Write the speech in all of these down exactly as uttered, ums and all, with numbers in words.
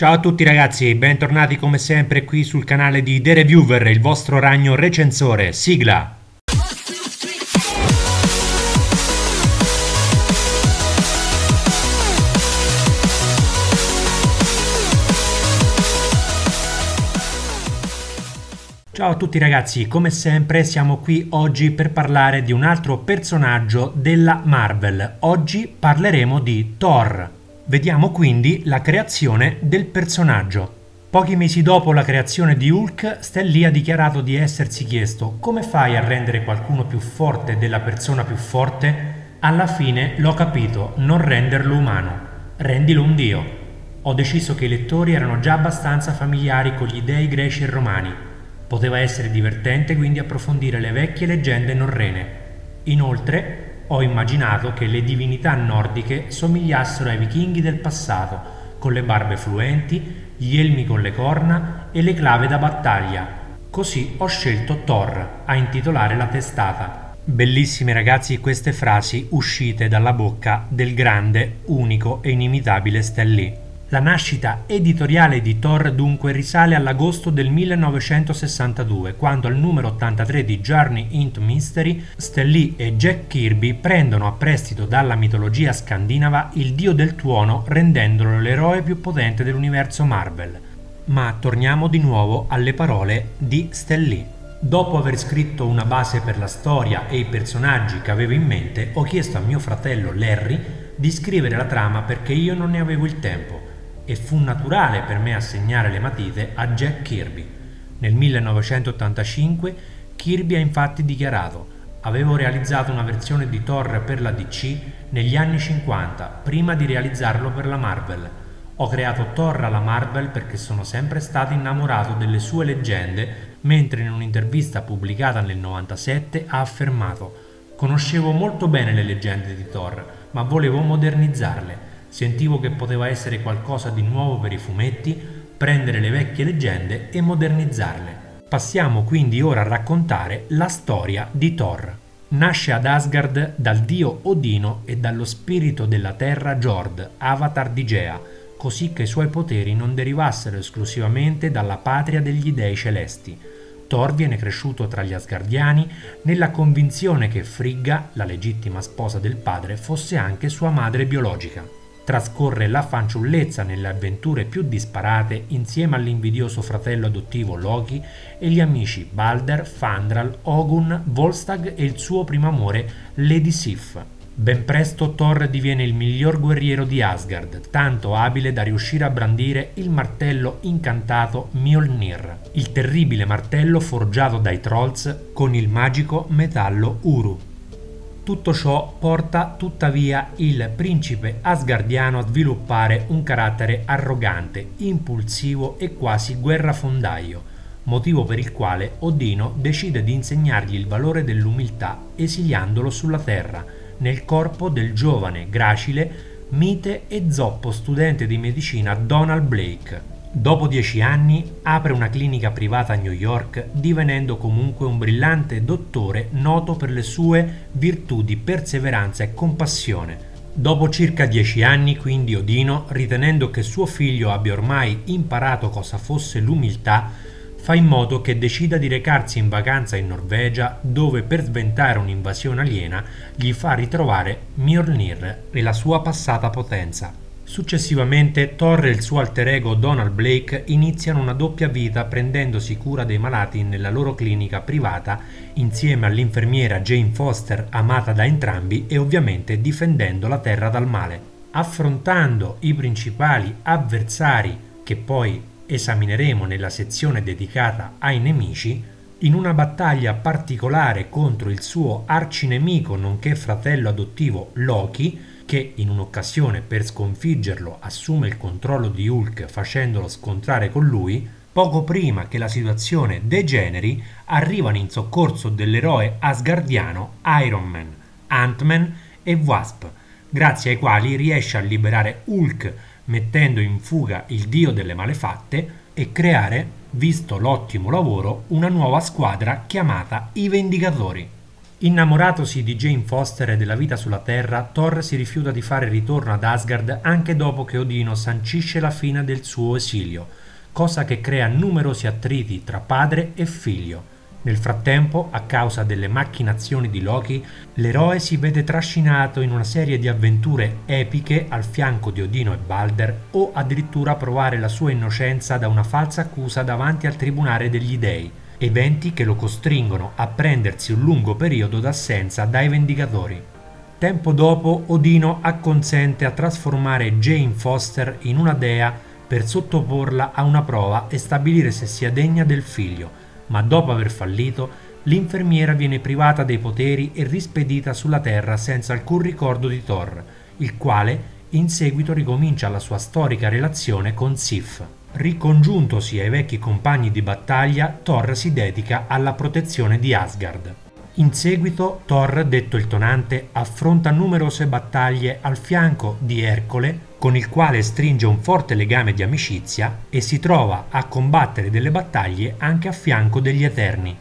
Ciao a tutti ragazzi, bentornati come sempre qui sul canale di The Reviewer, il vostro ragno recensore, sigla! Ciao a tutti ragazzi, come sempre siamo qui oggi per parlare di un altro personaggio della Marvel. Oggi parleremo di Thor. Vediamo quindi la creazione del personaggio. Pochi mesi dopo la creazione di Hulk, Stan Lee ha dichiarato di essersi chiesto: come fai a rendere qualcuno più forte della persona più forte? Alla fine l'ho capito, non renderlo umano, rendilo un dio. Ho deciso che i lettori erano già abbastanza familiari con gli dei greci e romani. Poteva essere divertente quindi approfondire le vecchie leggende norrene. Inoltre, ho immaginato che le divinità nordiche somigliassero ai vichinghi del passato, con le barbe fluenti, gli elmi con le corna e le clave da battaglia. Così ho scelto Thor a intitolare la testata. Bellissime ragazzi queste frasi uscite dalla bocca del grande, unico e inimitabile Stan Lee. La nascita editoriale di Thor dunque risale all'agosto del millenovecentosessantadue, quando al numero ottantatré di Journey into Mystery, Stan Lee e Jack Kirby prendono a prestito dalla mitologia scandinava il dio del tuono, rendendolo l'eroe più potente dell'universo Marvel. Ma torniamo di nuovo alle parole di Stan Lee. Dopo aver scritto una base per la storia e i personaggi che avevo in mente, ho chiesto a mio fratello Larry di scrivere la trama perché io non ne avevo il tempo. E fu naturale per me assegnare le matite a Jack Kirby. Nel millenovecentottantacinque Kirby ha infatti dichiarato: avevo realizzato una versione di Thor per la D C negli anni cinquanta, prima di realizzarlo per la Marvel. Ho creato Thor alla Marvel perché sono sempre stato innamorato delle sue leggende, mentre in un'intervista pubblicata nel novantasette ha affermato: conoscevo molto bene le leggende di Thor, ma volevo modernizzarle. Sentivo che poteva essere qualcosa di nuovo per i fumetti, prendere le vecchie leggende e modernizzarle. Passiamo quindi ora a raccontare la storia di Thor. Nasce ad Asgard dal dio Odino e dallo spirito della terra Jord, avatar di Gea, così che i suoi poteri non derivassero esclusivamente dalla patria degli dei celesti. Thor viene cresciuto tra gli Asgardiani nella convinzione che Frigga, la legittima sposa del padre, fosse anche sua madre biologica. Trascorre la fanciullezza nelle avventure più disparate insieme all'invidioso fratello adottivo Loki e gli amici Balder, Fandral, Ogun, Volstagg e il suo primo amore Lady Sif. Ben presto Thor diviene il miglior guerriero di Asgard, tanto abile da riuscire a brandire il martello incantato Mjolnir, il terribile martello forgiato dai Trolls con il magico metallo Uru. Tutto ciò porta tuttavia il principe asgardiano a sviluppare un carattere arrogante, impulsivo e quasi guerrafondaio, motivo per il quale Odino decide di insegnargli il valore dell'umiltà esiliandolo sulla terra, nel corpo del giovane, gracile, mite e zoppo studente di medicina Donald Blake. Dopo dieci anni apre una clinica privata a New York, divenendo comunque un brillante dottore noto per le sue virtù di perseveranza e compassione. Dopo circa dieci anni, quindi, Odino, ritenendo che suo figlio abbia ormai imparato cosa fosse l'umiltà, fa in modo che decida di recarsi in vacanza in Norvegia, dove per sventare un'invasione aliena gli fa ritrovare Mjolnir e la sua passata potenza. Successivamente Thor e il suo alter ego Donald Blake iniziano una doppia vita prendendosi cura dei malati nella loro clinica privata insieme all'infermiera Jane Foster, amata da entrambi, e ovviamente difendendo la terra dal male. Affrontando i principali avversari, che poi esamineremo nella sezione dedicata ai nemici, in una battaglia particolare contro il suo arcinemico nonché fratello adottivo Loki, che in un'occasione per sconfiggerlo assume il controllo di Hulk facendolo scontrare con lui, poco prima che la situazione degeneri arrivano in soccorso dell'eroe asgardiano Iron Man, Ant-Man e Wasp, grazie ai quali riesce a liberare Hulk mettendo in fuga il dio delle malefatte e creare, visto l'ottimo lavoro, una nuova squadra chiamata i Vendicatori. Innamoratosi di Jane Foster e della vita sulla Terra, Thor si rifiuta di fare ritorno ad Asgard anche dopo che Odino sancisce la fine del suo esilio, cosa che crea numerosi attriti tra padre e figlio. Nel frattempo, a causa delle macchinazioni di Loki, l'eroe si vede trascinato in una serie di avventure epiche al fianco di Odino e Balder, o addirittura provare la sua innocenza da una falsa accusa davanti al tribunale degli dei. Eventi che lo costringono a prendersi un lungo periodo d'assenza dai Vendicatori. Tempo dopo, Odino acconsente a trasformare Jane Foster in una dea per sottoporla a una prova e stabilire se sia degna del figlio, ma dopo aver fallito, l'infermiera viene privata dei poteri e rispedita sulla Terra senza alcun ricordo di Thor, il quale in seguito ricomincia la sua storica relazione con Sif. Ricongiuntosi ai vecchi compagni di battaglia, Thor si dedica alla protezione di Asgard. In seguito, Thor, detto il Tonante, affronta numerose battaglie al fianco di Ercole, con il quale stringe un forte legame di amicizia e si trova a combattere delle battaglie anche a fianco degli Eterni.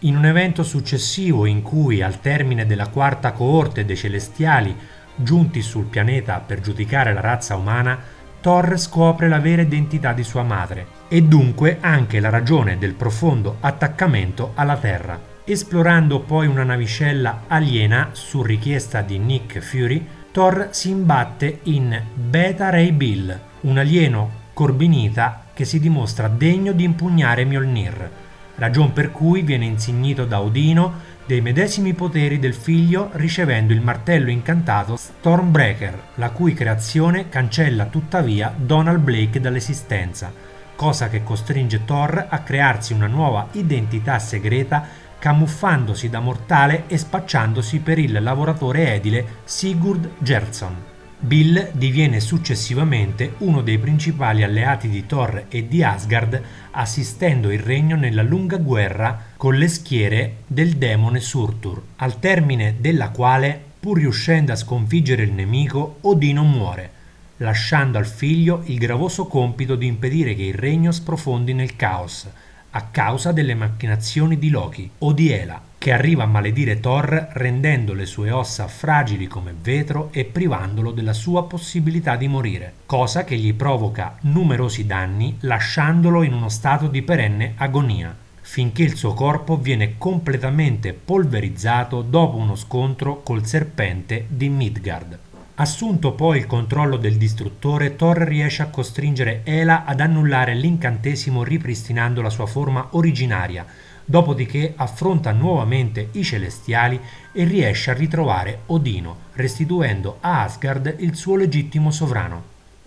In un evento successivo in cui, al termine della quarta coorte dei Celestiali, giunti sul pianeta per giudicare la razza umana, Thor scopre la vera identità di sua madre, e dunque anche la ragione del profondo attaccamento alla Terra. Esplorando poi una navicella aliena su richiesta di Nick Fury, Thor si imbatte in Beta Ray Bill, un alieno corbinita che si dimostra degno di impugnare Mjolnir, ragion per cui viene insignito da Odino dei medesimi poteri del figlio, ricevendo il martello incantato Stormbreaker, la cui creazione cancella tuttavia Donald Blake dall'esistenza, cosa che costringe Thor a crearsi una nuova identità segreta, camuffandosi da mortale e spacciandosi per il lavoratore edile Sigurd Gerson. Bill diviene successivamente uno dei principali alleati di Thor e di Asgard, assistendo il regno nella lunga guerra con le schiere del demone Surtur, al termine della quale, pur riuscendo a sconfiggere il nemico, Odino muore, lasciando al figlio il gravoso compito di impedire che il regno sprofondi nel caos, a causa delle macchinazioni di Loki o di Hela, che arriva a maledire Thor rendendo le sue ossa fragili come vetro e privandolo della sua possibilità di morire, cosa che gli provoca numerosi danni lasciandolo in uno stato di perenne agonia, finché il suo corpo viene completamente polverizzato dopo uno scontro col serpente di Midgard. Assunto poi il controllo del distruttore, Thor riesce a costringere Hela ad annullare l'incantesimo ripristinando la sua forma originaria, dopodiché affronta nuovamente i Celestiali e riesce a ritrovare Odino, restituendo a Asgard il suo legittimo sovrano.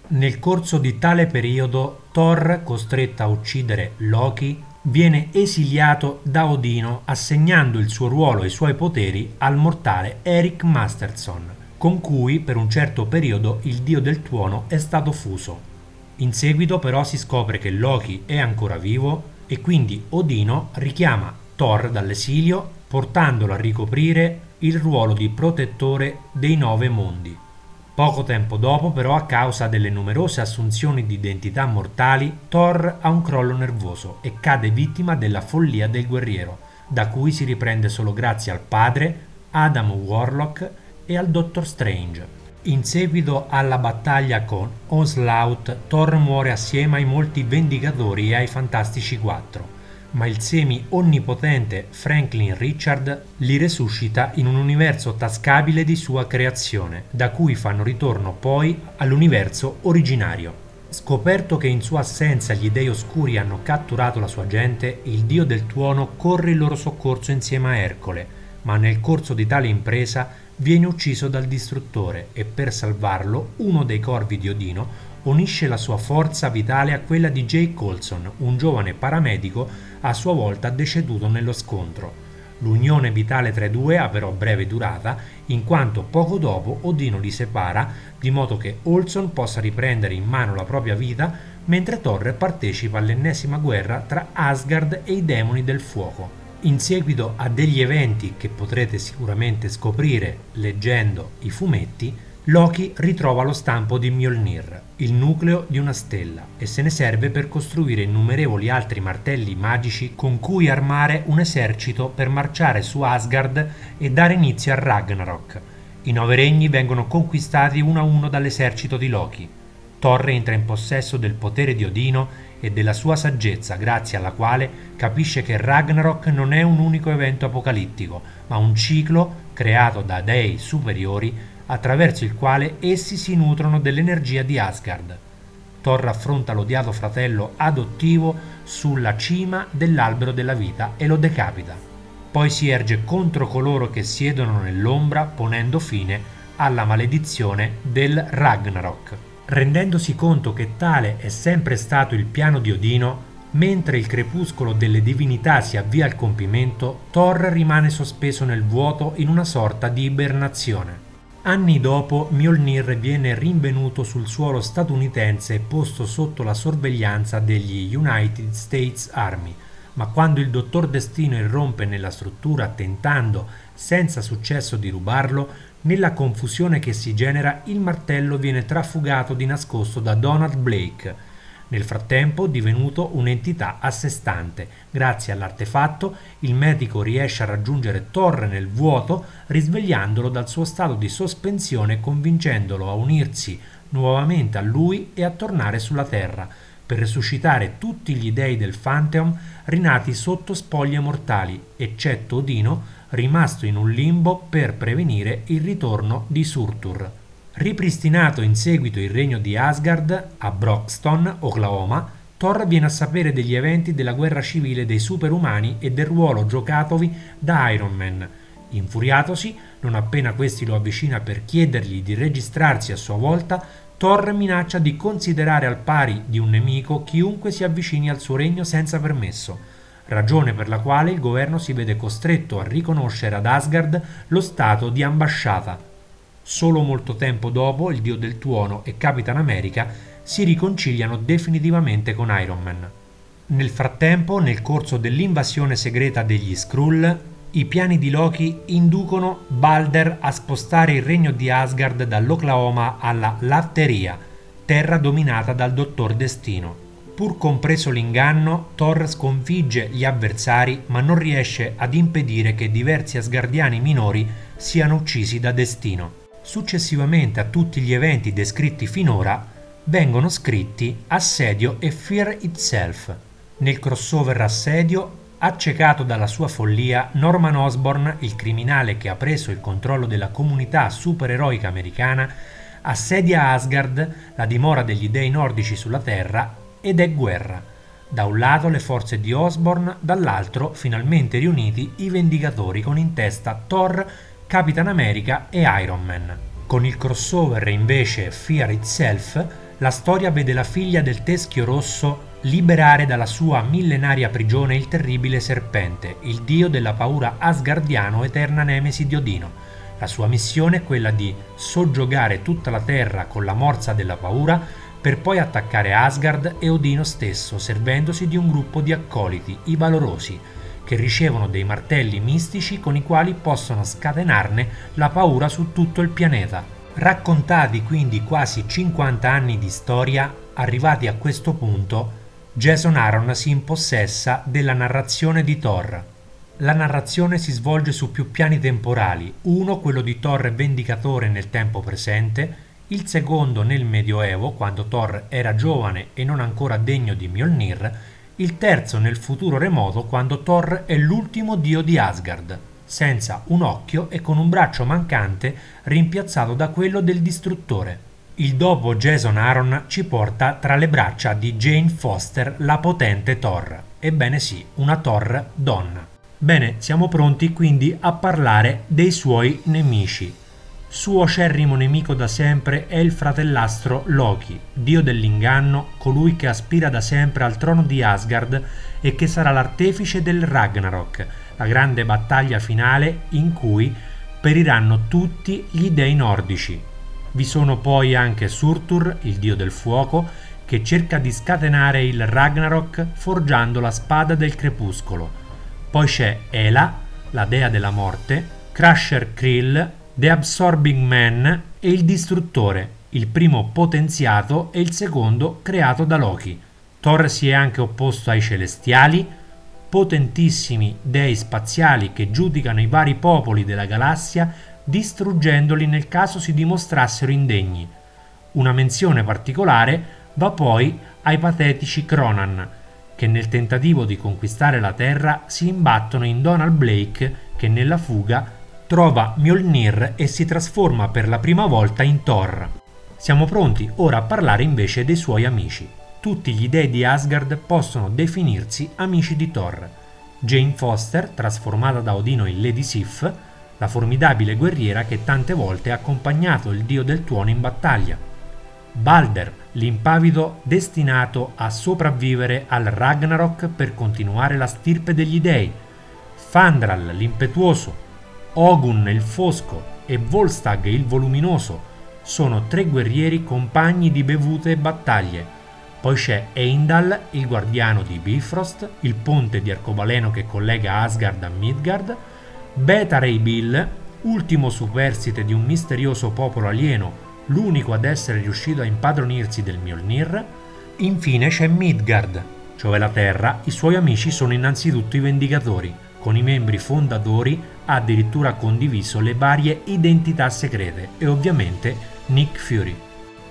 Nel corso di tale periodo, Thor, costretta a uccidere Loki, viene esiliato da Odino, assegnando il suo ruolo e i suoi poteri al mortale Eric Masterson, con cui per un certo periodo il dio del tuono è stato fuso. In seguito però si scopre che Loki è ancora vivo, e quindi Odino richiama Thor dall'esilio, portandolo a ricoprire il ruolo di protettore dei nove mondi. Poco tempo dopo però, a causa delle numerose assunzioni di identità mortali, Thor ha un crollo nervoso e cade vittima della follia del guerriero, da cui si riprende solo grazie al padre, Adam Warlock e al Doctor Strange. In seguito alla battaglia con Onslaught, Thor muore assieme ai molti Vendicatori e ai Fantastici Quattro, ma il semi-onnipotente Franklin Richard li resuscita in un universo tascabile di sua creazione, da cui fanno ritorno poi all'universo originario. Scoperto che in sua assenza gli dei oscuri hanno catturato la sua gente, il dio del tuono corre in loro soccorso insieme a Ercole, ma nel corso di tale impresa viene ucciso dal distruttore e per salvarlo uno dei corvi di Odino unisce la sua forza vitale a quella di Jake Colson, un giovane paramedico a sua volta deceduto nello scontro. L'unione vitale tra i due ha però breve durata, in quanto poco dopo Odino li separa, di modo che Olson possa riprendere in mano la propria vita, mentre Thor partecipa all'ennesima guerra tra Asgard e i demoni del fuoco. In seguito a degli eventi che potrete sicuramente scoprire leggendo i fumetti, Loki ritrova lo stampo di Mjolnir, il nucleo di una stella, e se ne serve per costruire innumerevoli altri martelli magici con cui armare un esercito per marciare su Asgard e dare inizio a Ragnarok. I nove regni vengono conquistati uno a uno dall'esercito di Loki. Thor entra in possesso del potere di Odino e della sua saggezza, grazie alla quale capisce che Ragnarok non è un unico evento apocalittico, ma un ciclo creato da dei superiori attraverso il quale essi si nutrono dell'energia di Asgard. Thor affronta l'odiato fratello adottivo sulla cima dell'albero della vita e lo decapita. Poi si erge contro coloro che siedono nell'ombra, ponendo fine alla maledizione del Ragnarok. Rendendosi conto che tale è sempre stato il piano di Odino, mentre il crepuscolo delle divinità si avvia al compimento, Thor rimane sospeso nel vuoto in una sorta di ibernazione. Anni dopo, Mjolnir viene rinvenuto sul suolo statunitense e posto sotto la sorveglianza degli United States Army, ma quando il Dottor Destino irrompe nella struttura tentando, senza successo, di rubarlo, nella confusione che si genera il martello viene trafugato di nascosto da Donald Blake, nel frattempo divenuto un'entità a sé stante. Grazie all'artefatto, il medico riesce a raggiungere Thor nel vuoto, risvegliandolo dal suo stato di sospensione e convincendolo a unirsi nuovamente a lui e a tornare sulla Terra, per resuscitare tutti gli dei del Pantheon rinati sotto spoglie mortali, eccetto Odino, rimasto in un limbo per prevenire il ritorno di Surtur. Ripristinato in seguito il regno di Asgard a Broxton, Oklahoma, Thor viene a sapere degli eventi della guerra civile dei superumani e del ruolo giocatovi da Iron Man. Infuriatosi, non appena questi lo avvicina per chiedergli di registrarsi a sua volta, Thor minaccia di considerare al pari di un nemico chiunque si avvicini al suo regno senza permesso, ragione per la quale il governo si vede costretto a riconoscere ad Asgard lo stato di ambasciata. Solo molto tempo dopo, il Dio del Tuono e Capitan America si riconciliano definitivamente con Iron Man. Nel frattempo, nel corso dell'invasione segreta degli Skrull, i piani di Loki inducono Balder a spostare il regno di Asgard dall'Oklahoma alla Latteria, terra dominata dal Dottor Destino. Pur compreso l'inganno, Thor sconfigge gli avversari, ma non riesce ad impedire che diversi asgardiani minori siano uccisi da Destino. Successivamente a tutti gli eventi descritti finora, vengono scritti Assedio e Fear Itself. Nel crossover Assedio, accecato dalla sua follia, Norman Osborn, il criminale che ha preso il controllo della comunità supereroica americana, assedia Asgard, la dimora degli dei nordici sulla Terra, ed è guerra. Da un lato le forze di Osborn, dall'altro, finalmente riuniti, i Vendicatori, con in testa Thor, Capitan America e Iron Man. Con il crossover invece Fear Itself, la storia vede la figlia del Teschio Rosso liberare dalla sua millenaria prigione il terribile serpente, il dio della paura asgardiano, eterna nemesi di Odino. La sua missione è quella di soggiogare tutta la Terra con la morsa della paura, per poi attaccare Asgard e Odino stesso, servendosi di un gruppo di accoliti, i Valorosi, che ricevono dei martelli mistici con i quali possono scatenarne la paura su tutto il pianeta. Raccontati quindi quasi cinquanta anni di storia, arrivati a questo punto, Jason Aaron si impossessa della narrazione di Thor. La narrazione si svolge su più piani temporali, uno quello di Thor Vendicatore nel tempo presente, il secondo nel Medioevo, quando Thor era giovane e non ancora degno di Mjolnir, il terzo nel futuro remoto, quando Thor è l'ultimo dio di Asgard, senza un occhio e con un braccio mancante rimpiazzato da quello del Distruttore. Il dopo Jason Aaron ci porta tra le braccia di Jane Foster, la potente Thor. Ebbene sì, una Thor donna. Bene, siamo pronti quindi a parlare dei suoi nemici. Suo acerrimo nemico da sempre è il fratellastro Loki, dio dell'inganno, colui che aspira da sempre al trono di Asgard e che sarà l'artefice del Ragnarok, la grande battaglia finale in cui periranno tutti gli dei nordici. Vi sono poi anche Surtur, il dio del fuoco, che cerca di scatenare il Ragnarok forgiando la spada del crepuscolo. Poi c'è Hela, la dea della morte, Crusher Krill, The Absorbing Man e il Distruttore, il primo potenziato e il secondo creato da Loki. Thor si è anche opposto ai Celestiali, potentissimi dei spaziali che giudicano i vari popoli della galassia distruggendoli nel caso si dimostrassero indegni. Una menzione particolare va poi ai patetici Cronan, che nel tentativo di conquistare la Terra si imbattono in Donald Blake, che nella fuga trova Mjolnir e si trasforma per la prima volta in Thor. Siamo pronti ora a parlare invece dei suoi amici. Tutti gli dei di Asgard possono definirsi amici di Thor. Jane Foster, trasformata da Odino in Lady Sif, la formidabile guerriera che tante volte ha accompagnato il dio del tuono in battaglia. Balder, l'impavido destinato a sopravvivere al Ragnarok per continuare la stirpe degli dei. Fandral, l'impetuoso, Ogun, il fosco, e Volstagg, il voluminoso, sono tre guerrieri compagni di bevute e battaglie. Poi c'è Heimdall, il guardiano di Bifrost, il ponte di arcobaleno che collega Asgard a Midgard, Beta Ray Bill, ultimo superstite di un misterioso popolo alieno, l'unico ad essere riuscito a impadronirsi del Mjolnir. Infine c'è Midgard, cioè la Terra. I suoi amici sono innanzitutto i Vendicatori. Con i membri fondatori ha addirittura condiviso le varie identità segrete e ovviamente Nick Fury.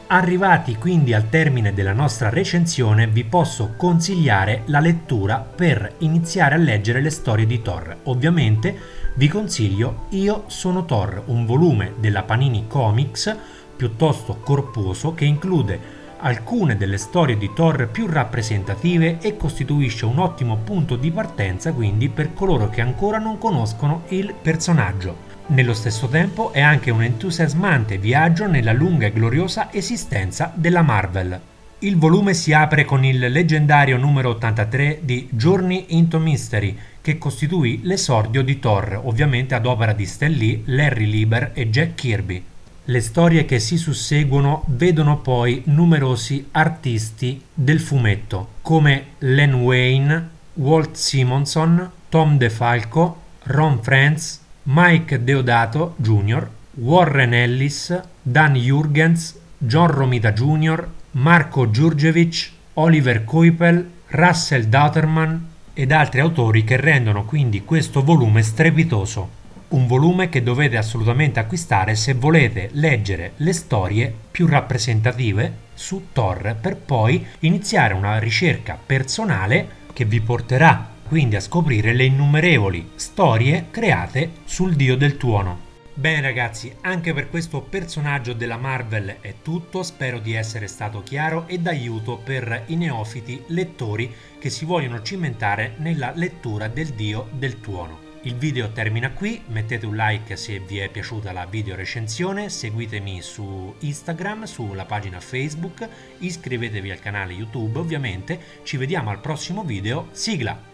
Arrivati quindi al termine della nostra recensione, vi posso consigliare la lettura per iniziare a leggere le storie di Thor. Ovviamente vi consiglio Io sono Thor, un volume della Panini Comics piuttosto corposo che include alcune delle storie di Thor più rappresentative e costituisce un ottimo punto di partenza quindi per coloro che ancora non conoscono il personaggio. Nello stesso tempo è anche un entusiasmante viaggio nella lunga e gloriosa esistenza della Marvel. Il volume si apre con il leggendario numero ottantatré di Journey into Mystery, che costituì l'esordio di Thor, ovviamente ad opera di Stan Lee, Larry Lieber e Jack Kirby. Le storie che si susseguono vedono poi numerosi artisti del fumetto come Len Wayne, Walt Simonson, Tom DeFalco, Ron Frantz, Mike Deodato junior, Warren Ellis, Dan Jurgens, John Romita junior, Marco Djurjevic, Oliver Kuipel, Russell Dauterman ed altri autori che rendono quindi questo volume strepitoso. Un volume che dovete assolutamente acquistare se volete leggere le storie più rappresentative su Thor per poi iniziare una ricerca personale che vi porterà quindi a scoprire le innumerevoli storie create sul dio del tuono. Bene ragazzi, anche per questo personaggio della Marvel è tutto, spero di essere stato chiaro e d'aiuto per i neofiti lettori che si vogliono cimentare nella lettura del dio del tuono. Il video termina qui, mettete un like se vi è piaciuta la video recensione, seguitemi su Instagram, sulla pagina Facebook, iscrivetevi al canale YouTube ovviamente, ci vediamo al prossimo video, sigla!